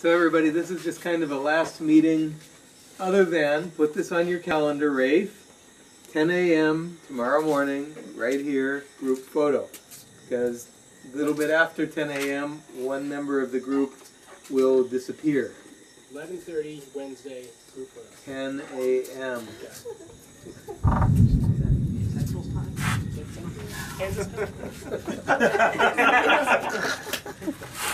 So everybody, this is just kind of a last meeting other than, put this on your calendar, Rafe, 10 a.m. tomorrow morning, right here, group photo. Because a little bit after 10 a.m., one member of the group will disappear. 11:30 Wednesday, group photo. 10 a.m.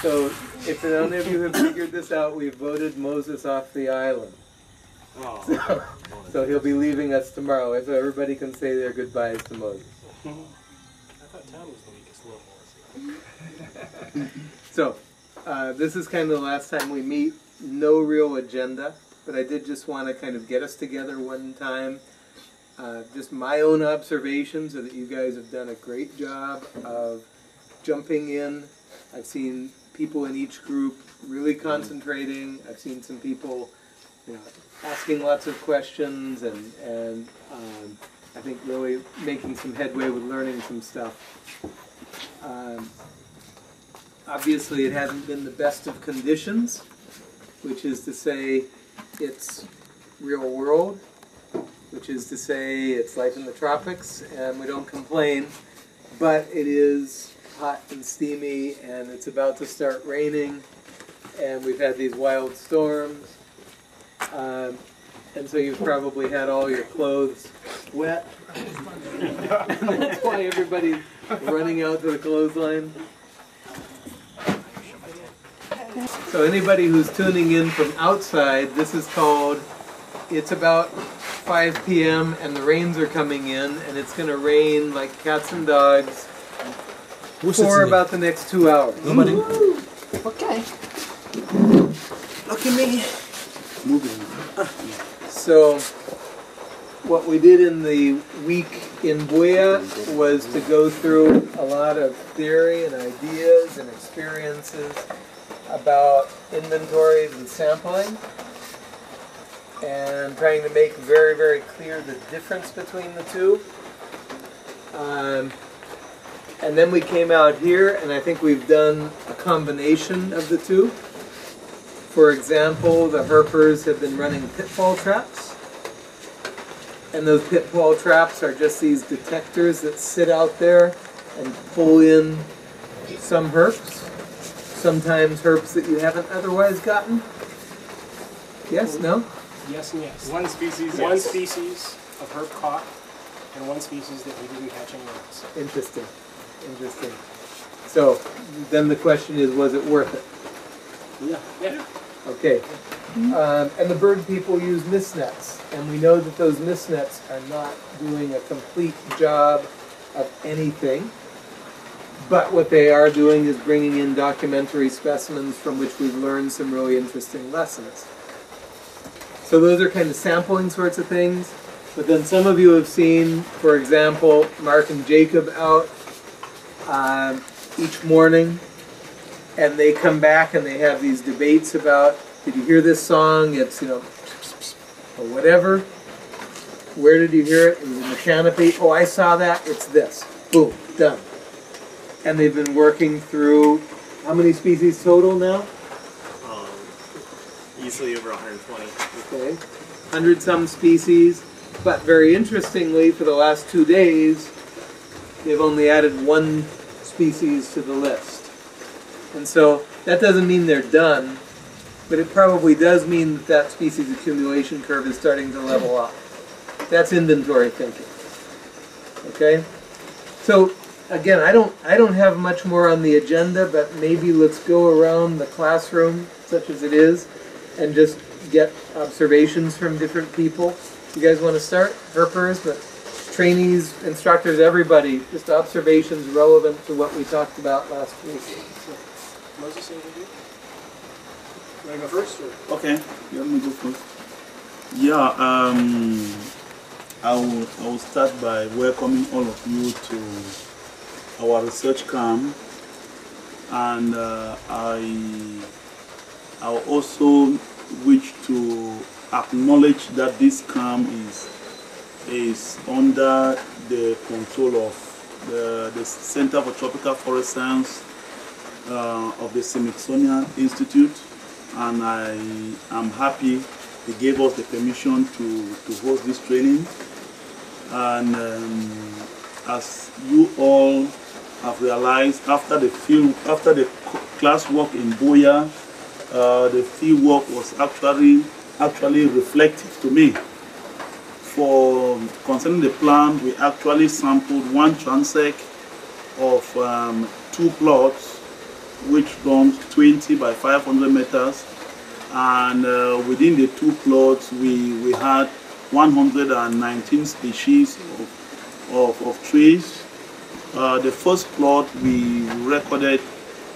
So, if none of you have figured this out, we've voted Moses off the island. Oh. So he'll be leaving us tomorrow, so everybody can say their goodbyes to Moses. I thought Tom was the weakest little Moses. So, this is kind of the last time we meet. No real agenda, but I did just want to kind of get us together one time. Just my own observations are that you guys have done a great job of jumping in. I've seen people in each group really concentrating. I've seen some people, you know, asking lots of questions and I think really making some headway with learning some stuff. Obviously, it hasn't been the best of conditions, which is to say it's real world, which is to say it's life in the tropics, and we don't complain, but it is hot and steamy, and it's about to start raining, and we've had these wild storms, and so you've probably had all your clothes wet, and that's why everybody's running out to the clothesline. So anybody who's tuning in from outside, this is called, it's about 5 p.m. and the rains are coming in, and it's going to rain like cats and dogs for about the next 2 hours. Mm-hmm. Okay. Look at me. Moving. So what we did in the week in Buea was to go through a lot of theory and ideas and experiences about inventories and sampling, and trying to make very, very clear the difference between the two. And then we came out here, and I think we've done a combination of the two. For example, the herpers have been running pitfall traps. And those pitfall traps are just these detectors that sit out there and pull in some herps, sometimes herps that you haven't otherwise gotten. Yes, no? Yes and yes. One species. Yes. One species of herb caught, and one species that we didn't catch anywhere else. Interesting. Interesting. So then the question is, was it worth it? Yeah. Yeah. Okay. Mm-hmm. And the bird people use mist nets, and we know that those mist nets are not doing a complete job of anything. But what they are doing is bringing in documentary specimens from which we've learned some really interesting lessons. So those are kind of sampling sorts of things. But then some of you have seen, for example, Mark and Jacob out each morning, and they come back and they have these debates about, did you hear this song? It's, you know, or whatever. Where did you hear it? It was in the canopy. Oh, I saw that. It's this. Boom. Done. And they've been working through how many species total now? Easily over 120. Okay, 100 some species, but very interestingly, for the last 2 days, they've only added one species to the list. And so that doesn't mean they're done, but it probably does mean that that species accumulation curve is starting to level off. That's inventory thinking. Okay, so again, I don't have much more on the agenda, but maybe let's go around the classroom, such as it is, and just get observations from different people. You guys want to start? Herpers, but trainees, instructors, everybody. Just observations relevant to what we talked about last week. Moses, you want to go first? Or? Okay, you want me to go first? Yeah, I will start by welcoming all of you to our research camp, and I also wish to acknowledge that this camp is under the control of the Center for Tropical Forest Science of the Smithsonian Institute, and I am happy they gave us the permission to host this training. And as you all have realized, after the class work in Buea, the field work was actually reflective to me. For concerning the plant, we actually sampled one transect of two plots, which runs 20 by 500 meters, and within the two plots, we had 119 species of trees. The first plot we recorded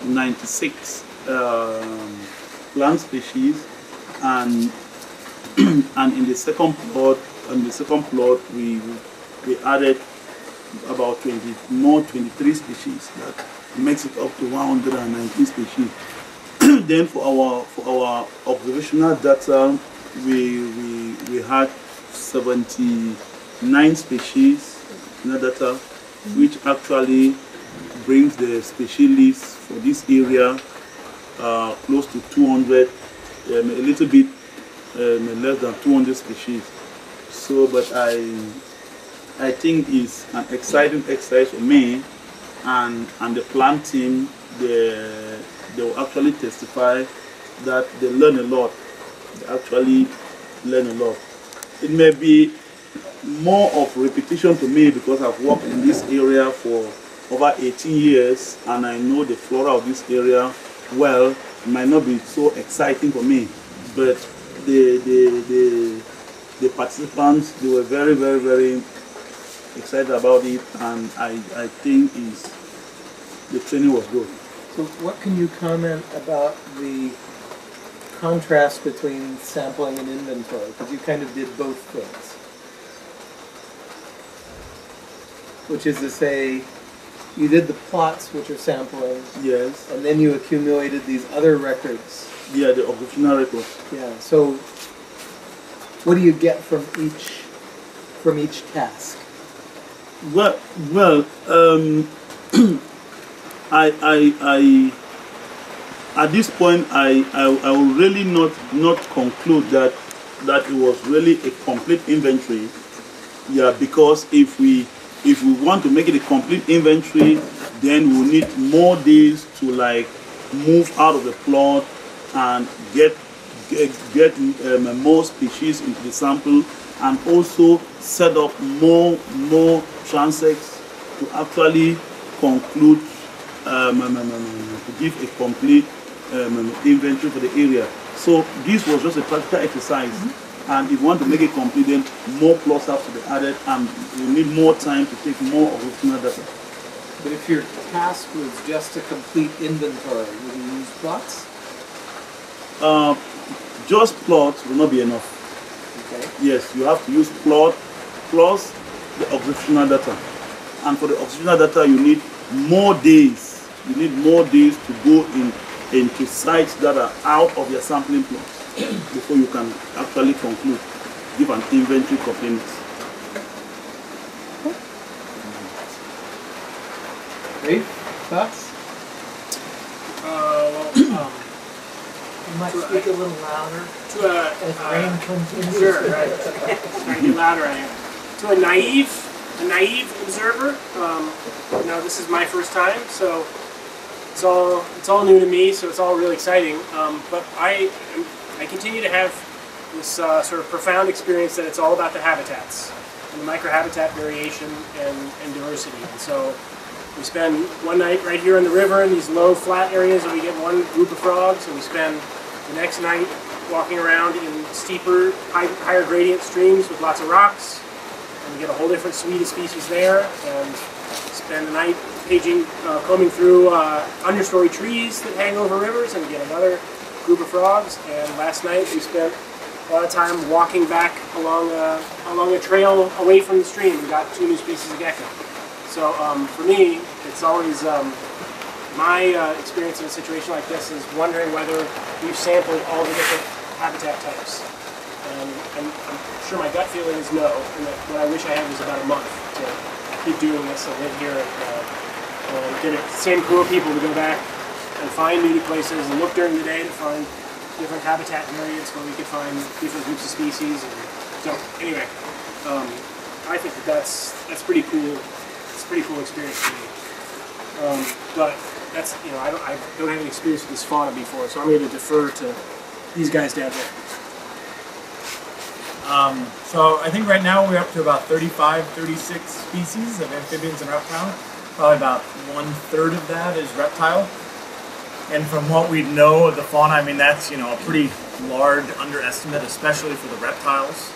96 plant species, and in the second plot, we added about 23 species. That makes it up to 119 species. Then for our observational data, we had 79 species in our data, which actually brings the species list for this area close to 200, a little bit less than 200 species. So, but I think it's an exciting exercise for me, and the plant team, they will actually testify that they learn a lot. They actually learn a lot. It may be more of repetition to me because I've worked in this area for over 18 years and I know the flora of this area well. It might not be so exciting for me, but the participants, they were very excited about it, and I think the training was good. So what can you comment about the contrast between sampling and inventory? Because you kind of did both things. Which is to say, you did the plots, which are sampling. Yes. And then you accumulated these other records. Yeah, the observational records. Yeah, so what do you get from each task? Well, I at this point I will really not conclude that it was really a complete inventory. Yeah, because if we want to make it a complete inventory, then we'll need more days to like move out of the plot and get more species into the sample, and also set up more transects to actually conclude to give a complete inventory for the area. So this was just a practical exercise, and if you want to make it complete, then more plots have to be added, and you need more time to take more original data. But if your task was just a complete inventory, would you use plots? Just plots will not be enough. Okay. Yes, you have to use plot plus the observational data. And for the observational data, you need more days. You need more days to go into sites that are out of your sampling plot before you can actually conclude, give an inventory completeness. Okay. Rafe, thoughts? You might speak a little louder. To a naive observer. Now this is my first time, so it's all new to me. So it's all really exciting. But I continue to have this sort of profound experience that it's all about the habitats and the microhabitat variation and diversity. And so we spend one night right here on the river in these low flat areas, and we get one group of frogs, and we spend the next night walking around in steeper, higher gradient streams with lots of rocks, and we get a whole different suite of species there, and spend the night combing through understory trees that hang over rivers, and we get another group of frogs. And last night we spent a lot of time walking back along a trail away from the stream. We got two new species of gecko. So for me, it's always my experience in a situation like this is wondering whether we've sampled all the different habitat types. And I'm sure my gut feeling is no, and that what I wish I had was about a month to keep doing this and live here and get the same crew of people to go back and find new places and look during the day to find different habitat areas where we could find different groups of species. And, so anyway, I think that that's pretty cool. It's a pretty cool experience for me. But that's, you know, I don't have any experience with this fauna before, so I'm going to defer to these guys down there. So I think right now we're up to about 35, 36 species of amphibians and reptiles. Probably about 1/3 of that is reptile. And from what we know of the fauna, I mean, that's, you know, a pretty large underestimate, especially for the reptiles.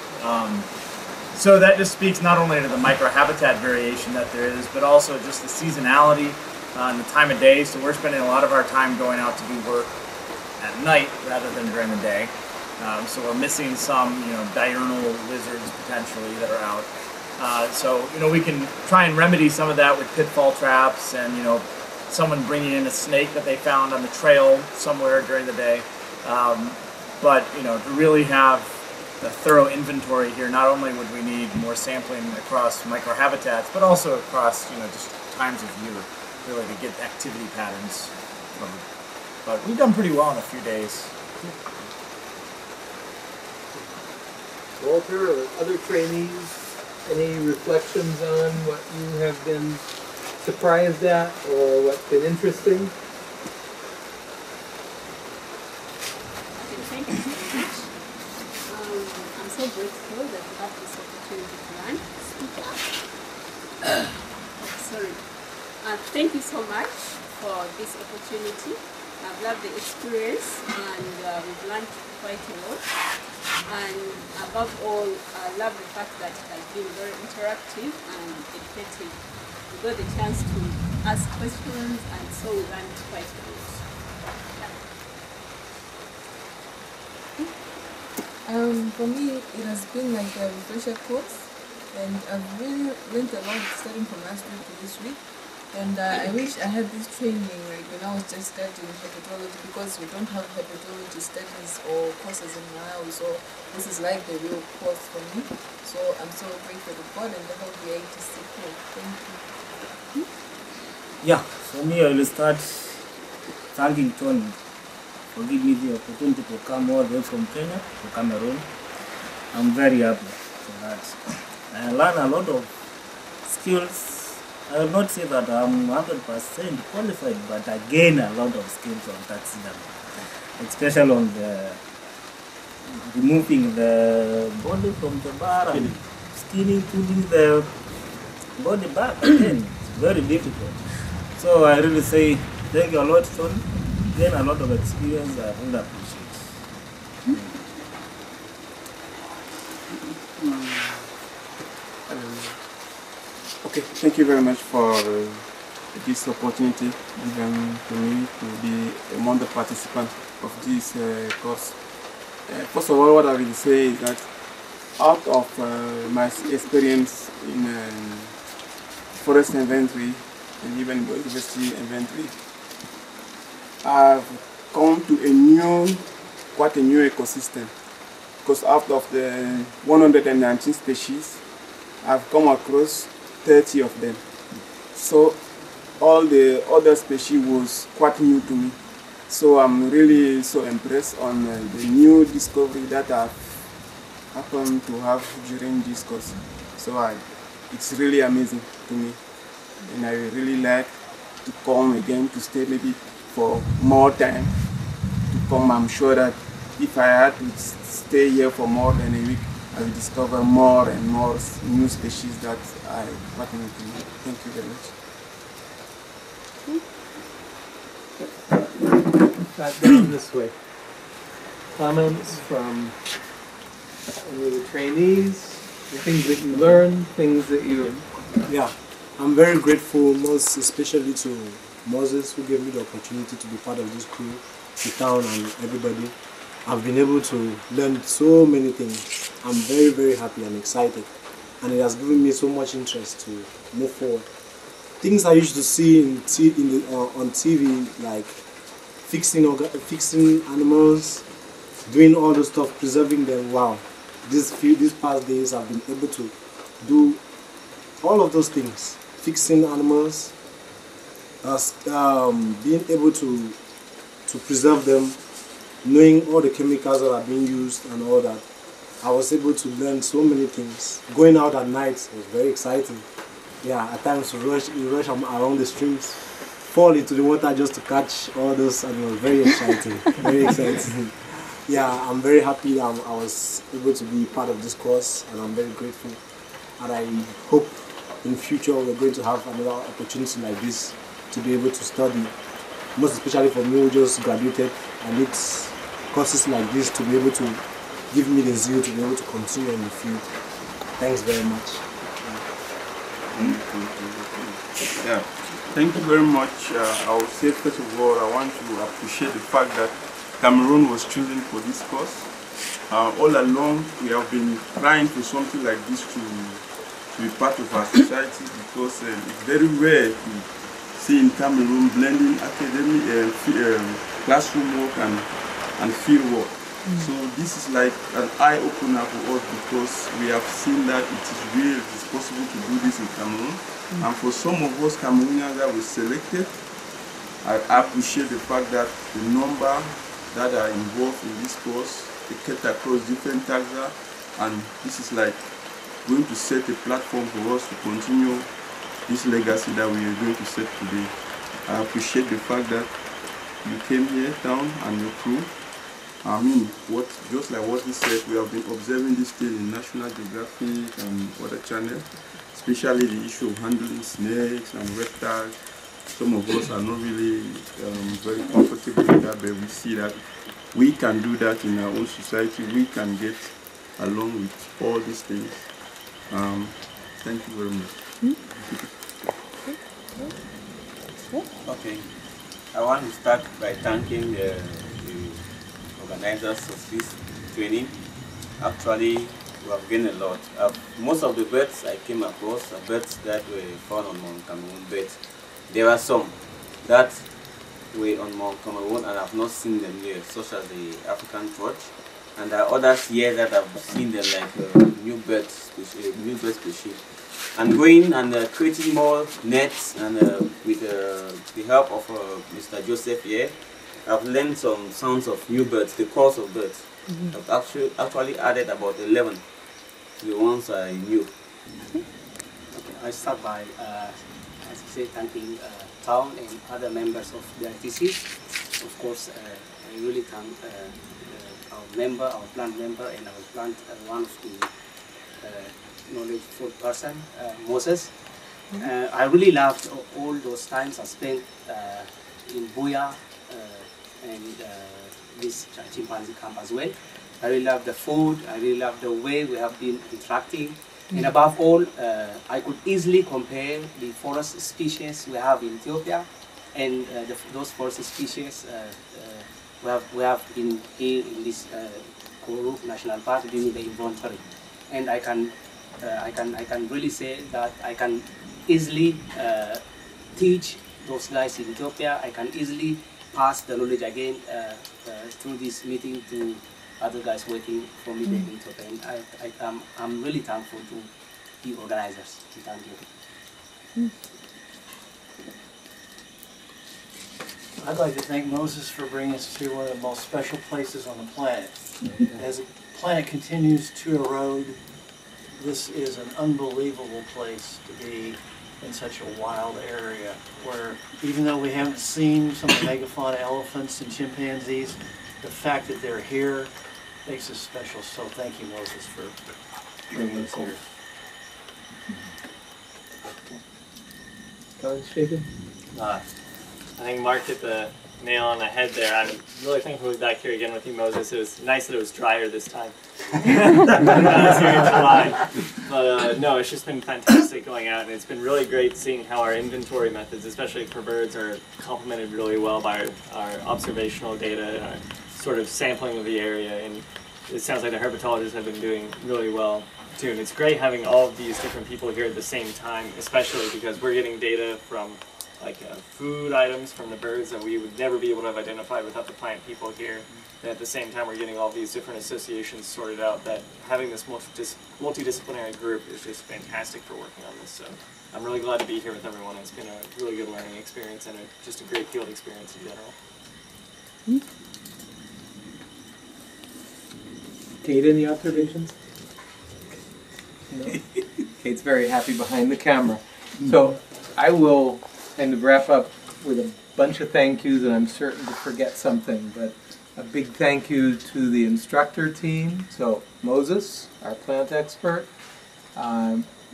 So that just speaks not only to the microhabitat variation that there is, but also just the seasonality and the time of day. So we're spending a lot of our time going out to do work at night rather than during the day. So we're missing some, you know, diurnal lizards potentially that are out. So, you know, we can try and remedy some of that with pitfall traps and, you know, someone bringing in a snake that they found on the trail somewhere during the day. But, you know, to really have a thorough inventory here, not only would we need more sampling across microhabitats, but also across, you know, just times of year, really, to get activity patterns from. But we've done pretty well in a few days. Walter or other trainees, any reflections on what you have been surprised at or what's been interesting? Thank you so much. I'm so grateful that we have this opportunity to learn, speak up. Thank you so much for this opportunity. I've loved the experience and we've learned quite a lot. And above all, I love the fact that it has been very interactive and educative. We got the chance to ask questions and so we learned quite a lot. Yeah. For me, it has been like a refresher course and I've really learned a lot starting from last week to this week. And I wish I had this training like when I was just studying herpetology, because we don't have herpetology studies or courses in Malawi, so this is like the real course for me. So I'm so grateful to God and the whole BITC here. Thank you. Yeah, for me I will start thanking Tony for giving me the opportunity to come all the way from Kenya to Cameroon. I'm very happy for that. I learned a lot of skills. I will not say that I'm 100% qualified, but I gain a lot of skills on taxidermy, especially on the removing the body from the bar and skinning, pulling the body back again. It's very difficult. So I really say thank you a lot, son. Gain a lot of experience. I really appreciate it. Okay, thank you very much for this opportunity given to me to be among the participants of this course. First of all, what I will say is that out of my experience in forest inventory and even biodiversity inventory, I've come to quite a new ecosystem, because out of the 119 species, I've come across 30 of them. So all the other species was quite new to me. So I'm really so impressed on the new discovery that I've happened to have during this course. So it's really amazing to me. And I really like to come again, to stay maybe for more time to come. I'm sure that if I had to stay here for more than a week, I will discover more and more new species that I want to know. Thank you very much. Back down this way. Comments from any of the trainees, the things that you learned, things that you... Yeah, I'm very grateful, most especially to Moses, who gave me the opportunity to be part of this crew, the town and everybody. I've been able to learn so many things. I'm very, very happy and excited. And it has given me so much interest to move forward. Things I used to see on TV, like fixing animals, doing all those stuff, preserving them. Wow, these past days I've been able to do all of those things. Fixing animals, being able to preserve them, knowing all the chemicals that are being used and all that, I was able to learn so many things. Going out at night was very exciting. Yeah, at times we rush around the streams, fall into the water just to catch all those, and it was very exciting, very exciting. Yeah, I'm very happy that I was able to be part of this course, and I'm very grateful. And I hope in future we're going to have another opportunity like this to be able to study. Most especially for me who just graduated, I need courses like this to be able to give me the zeal to be able to continue in the field. Thanks very much. Yeah, thank you very much. I would say first of all, I want to appreciate the fact that Cameroon was chosen for this course. All along, we have been trying for something like this to be part of our society, because it's very rare to see in Cameroon blending academic classroom work and field work. So this is like an eye-opener for us, because we have seen that it is real, it is possible to do this in Cameroon. And for some of us Cameroonians that we selected, I appreciate the fact that the number that are involved in this course, they cut across different taxa, and this is like going to set a platform for us to continue this legacy that we are going to set today. I appreciate the fact that you came here down and your crew. I mean, just like what he said, we have been observing this thing in National Geographic and other channels, especially the issue of handling snakes and reptiles. Some of us are not really very comfortable with that, but we see that we can do that in our own society. We can get along with all these things. Thank you very much. Okay, I want to start by thanking organizers of this training. Actually, we have gained a lot. Most of the birds I came across are birds that were found on Mount Cameroon, but there are some that were on Mount Cameroon and I've not seen them here, such as the African thrush, and there are others here that I've seen them, like new bird species. And going and creating more nets, and with the help of Mr. Joseph here, I've learned some sounds of new birds, the calls of birds. I've actually added about 11 to the ones I knew. Okay, I start by, as I say, thanking town and other members of the ITC. Of course, I really thank our plant member, and our plant one of the knowledgeable person, Moses. I really loved all those times I spent in Buea, and this chimpanzee camp as well. I really love the food, I really love the way we have been interacting. And above all, I could easily compare the forest species we have in Ethiopia and those forest species we have in this Korup National Park during the inventory. And I can really say that I can easily teach those guys in Ethiopia. I can easily pass the knowledge again through this meeting to other guys working for me in Ethiopia. And I'm really thankful to the organizers. Thank you. I'd like to thank Moses for bringing us to one of the most special places on the planet. As the planet continues to erode, this is an unbelievable place to be, in such a wild area where, even though we haven't seen some of the megafauna, elephants and chimpanzees, the fact that they're here makes us special. So thank you, Moses, for bringing us here. Comments, Jacob? I think Mark hit the nail on the head there. I'm really thankful to be back here again with you, Moses. It was nice that it was drier this time. No, it's just been fantastic going out, and it's been really great seeing how our inventory methods, especially for birds, are complemented really well by our observational data and our sort of sampling of the area. And it sounds like the herpetologists have been doing really well too. And it's great having all of these different people here at the same time, especially because we're getting data from like food items from the birds that we would never be able to have identified without the plant people here. And at the same time, we're getting all these different associations sorted out, that having this multidisciplinary group is just fantastic for working on this. So I'm really glad to be here with everyone. It's been a really good learning experience and just a great field experience in general. Kate, any observations? No? Kate's very happy behind the camera. So I will kind of wrap up with a bunch of thank yous, and I'm certain to forget something, but a big thank you to the instructor team. So Moses, our plant expert,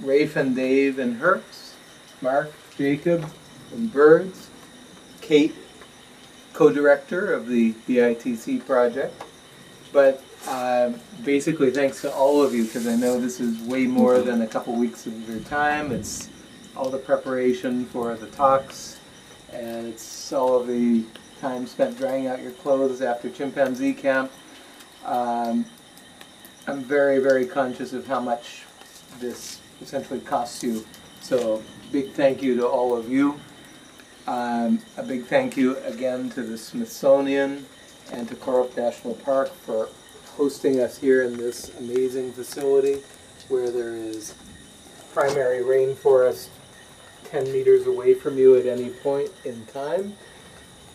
Rafe and Dave and Herps, Mark, Jacob, and Birds, Kate, co-director of the BITC project. But basically thanks to all of you, because I know this is way more than a couple weeks of your time. It's all the preparation for the talks, and it's all of the time spent drying out your clothes after chimpanzee camp. I'm very, very conscious of how much this essentially costs you. So big thank you to all of you. A big thank you again to the Smithsonian and to Korup National Park for hosting us here in this amazing facility where there is primary rainforest 10 meters away from you at any point in time.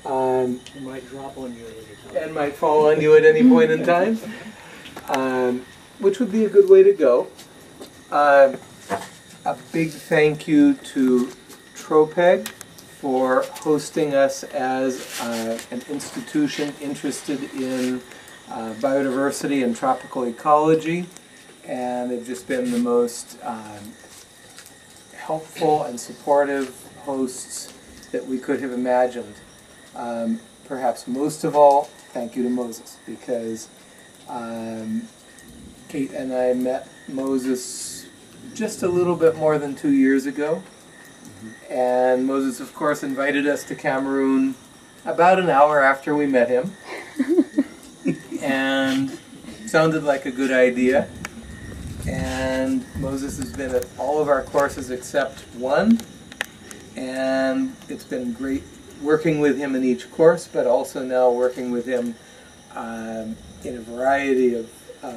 It might drop on you at any time. And might fall on you at any point in time, which would be a good way to go. A big thank you to TROPEG for hosting us as an institution interested in biodiversity and tropical ecology, and they've just been the most helpful and supportive hosts that we could have imagined. Perhaps most of all, thank you to Moses, because Kate and I met Moses just a little bit more than 2 years ago. And Moses, of course, invited us to Cameroon about an hour after we met him, and sounded like a good idea. And Moses has been at all of our courses except one, and it's been great working with him in each course, but also now working with him in a variety of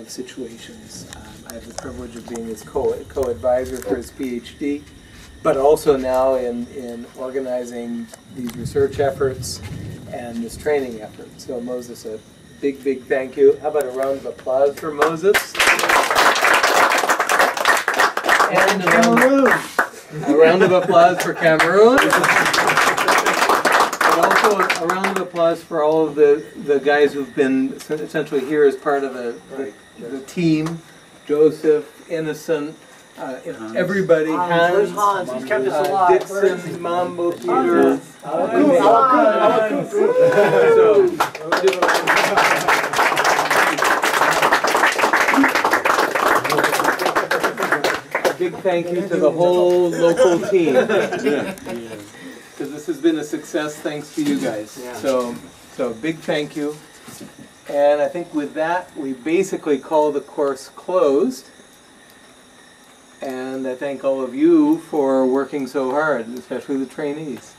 situations. I have the privilege of being his co-advisor for his PhD. But also now in organizing these research efforts and this training effort. So Moses, a big, big thank you. How about a round of applause for Moses? And Cameroon. A round of applause for Cameroon. But also a round of applause for all of the guys who've been essentially here as part of the team. Joseph, Innocent, everybody, Hans, he's kept us alive. Dixon, Mambo, Peter. A big thank you to the whole local team. Because this has been a success thanks to you guys. Yeah. So big thank you. And I think with that, we basically call the course closed. And I thank all of you for working so hard, especially the trainees.